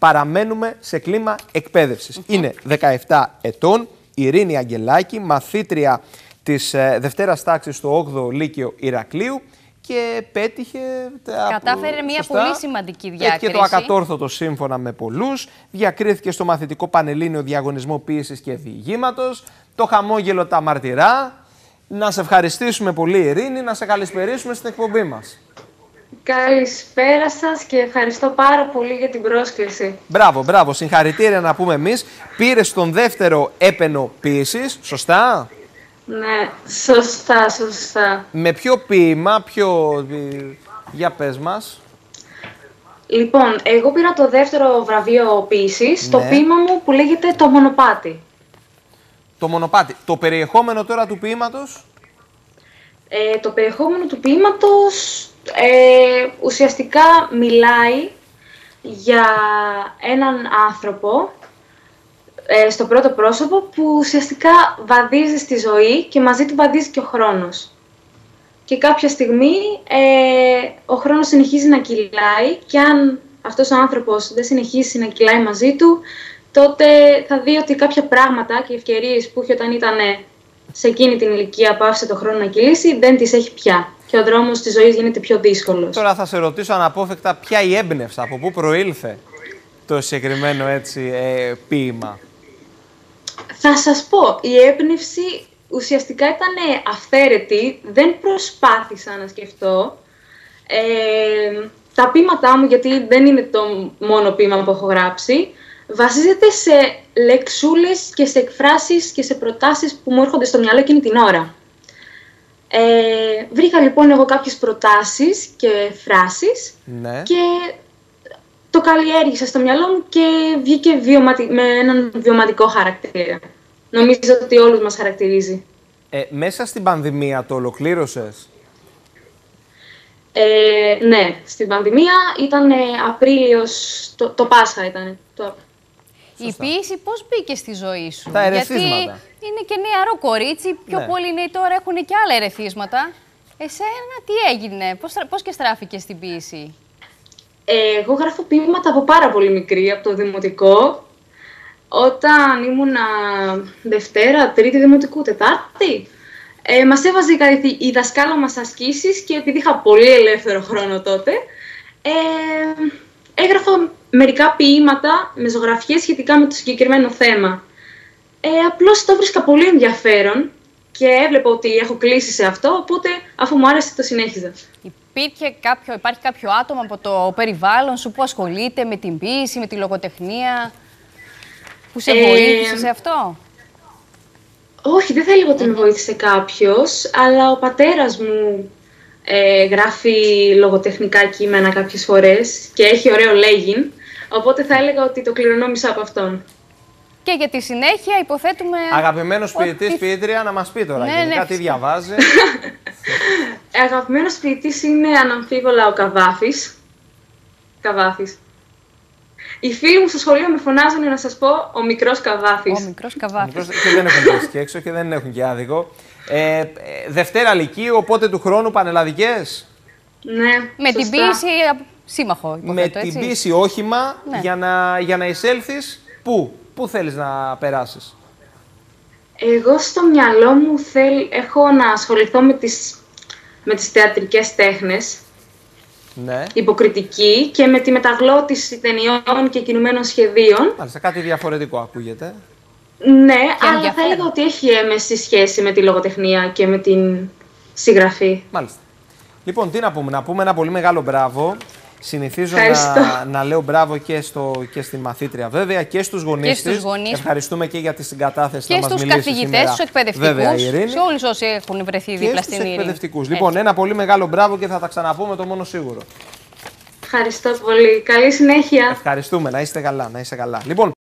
παραμένουμε σε κλίμα εκπαίδευσης. Είναι 17 ετών, Ειρήνη Αγγελάκη, μαθήτρια της δευτέρας τάξης στο 8ο Λύκειο Ιρακλείου και πέτυχε... Κατάφερε μια πολύ σημαντική διάκριση. Πέτυχε το ακατόρθωτο σύμφωνα με πολλούς, διακρίθηκε στο μαθητικό πανελλήνιο διαγωνισμό ποιήσης και διηγήματος, το χαμόγελο τα μαρτυρά. Να σε ευχαριστήσουμε πολύ, Ειρήνη, να σε καλησπερίσουμε στην εκπομπή μας. Καλησπέρα σας και ευχαριστώ πάρα πολύ για την πρόσκληση. Μπράβο, μπράβο. Συγχαρητήρια να πούμε εμείς. Πήρες τον δεύτερο έπαινο ποιήσης, σωστά? Ναι, σωστά, σωστά. Με ποιο ποίημα, για πες μας. Λοιπόν, εγώ πήρα το δεύτερο βραβείο ποιήσης, ναι, το ποίημα μου που λέγεται «Το μονοπάτι». Το μονοπάτι. Το περιεχόμενο τώρα του ποίηματος. Το περιεχόμενο του ποίηματος ουσιαστικά μιλάει για έναν άνθρωπο στο πρώτο πρόσωπο που ουσιαστικά βαδίζει στη ζωή και μαζί του βαδίζει και ο χρόνος. Και κάποια στιγμή ο χρόνος συνεχίζει να κυλάει και αν αυτός ο άνθρωπος δεν συνεχίσει να κυλάει μαζί του, τότε θα δει ότι κάποια πράγματα και ευκαιρίες που είχε όταν ήταν σε εκείνη την ηλικία που άφησε το χρόνο να κυλήσει, δεν τις έχει πια. Και ο δρόμος της ζωής γίνεται πιο δύσκολος. Τώρα θα σε ρωτήσω αναπόφευκτα ποια η έμπνευση, από πού προήλθε το συγκεκριμένο έτσι, ποίημα. Θα σας πω, η έμπνευση ουσιαστικά ήταν αυθαίρετη, δεν προσπάθησα να σκεφτώ. Τα ποίηματά μου, γιατί δεν είναι το μόνο ποίημα που έχω γράψει, βασίζεται σε λεξούλες και σε εκφράσεις και σε προτάσεις που μου έρχονται στο μυαλό εκείνη την ώρα. Βρήκα λοιπόν εγώ κάποιες προτάσεις και φράσεις, ναι, και το καλλιέργησα στο μυαλό μου και βγήκε με έναν βιωματικό χαρακτήρα. Νομίζω ότι όλους μας χαρακτηρίζει. Μέσα στην πανδημία το ολοκλήρωσες? Ναι, στην πανδημία ήταν Απρίλιος, το Πάσχα ήταν. Η ποιήση πώς μπήκε στη ζωή σου? Τα ερεθίσματα. Γιατί είναι και νεαρό κορίτσι, πιο ναι, πολλοί νέοι τώρα έχουν και άλλα ερεθίσματα. Εσένα τι έγινε, πώς και στράφηκες στην ποιήση? Εγώ γράφω ποίηματα από πάρα πολύ μικρή, από το δημοτικό. Όταν ήμουνα Δευτέρα, Τρίτη Δημοτικού, Τετάρτη, μας έβαζε η δασκάλα μας ασκήσεις και επειδή είχα πολύ ελεύθερο χρόνο τότε, έγραφα μερικά ποίηματα με ζωγραφιές σχετικά με το συγκεκριμένο θέμα. Απλώς το βρίσκα πολύ ενδιαφέρον και έβλεπα ότι έχω κλείσει σε αυτό, οπότε αφού μου άρεσε το συνέχιζα. Υπάρχει κάποιο άτομο από το περιβάλλον σου που ασχολείται με την ποίηση, με τη λογοτεχνία, που σε βοήθησε σε αυτό? Όχι, δεν θα έλεγα ότι με βοήθησε κάποιος, αλλά ο πατέρας μου γράφει λογοτεχνικά κείμενα κάποιες φορές και έχει ωραίο λέγειν, οπότε θα έλεγα ότι το κληρονόμησα από αυτόν. Και για τη συνέχεια υποθέτουμε... Αγαπημένος ποιητής, ποιήτρια, να μας πει τώρα, ναι, γενικά τι διαβάζει. Αγαπημένος ποιητής είναι αναμφίβολα ο Καβάφης. Καβάφης. Οι φίλοι μου στο σχολείο με φωνάζουν να σας πω ο μικρός Καβάφης. Ο μικρός Καβάφης. Και δεν έχουν πέσει και έξω και δεν έχουν και άδικο. Δευτέρα Λυκείου, οπότε του χρόνου πανελλαδικές. Ναι, με σωστά, την ποιήση σύμμαχο, υποθέτω, έτσι. Με την ποιήση όχημα, ναι, για να εισέλθεις πού? Πού θέλεις να περάσεις? Εγώ στο μυαλό μου έχω να ασχοληθώ με τις θεατρικές τέχνες, ναι, υποκριτική και με τη μεταγλώτηση ταινιών και κινουμένων σχεδίων. Μάλιστα, κάτι διαφορετικό ακούγεται. Ναι, αλλά θα έλεγα ότι έχει έμεση σχέση με τη λογοτεχνία και με την συγγραφή. Μάλιστα. Λοιπόν, τι να πούμε? Να πούμε ένα πολύ μεγάλο μπράβο. Συνηθίζω να λέω μπράβο και στη μαθήτρια βέβαια και στους γονείς της. Ευχαριστούμε και για τη συγκατάθεση και να μας μιλήσει σήμερα. Και στους καθηγητές, στους εκπαιδευτικούς, βέβαια, σε όλους όσοι έχουν βρεθεί δίπλα στην Ειρήνη. Εκπαιδευτικούς. Λοιπόν, ένα πολύ μεγάλο μπράβο και θα τα ξαναπούμε, το μόνο σίγουρο. Ευχαριστώ πολύ. Καλή συνέχεια. Ευχαριστούμε. Να είστε καλά, να είστε καλά. Λοιπόν,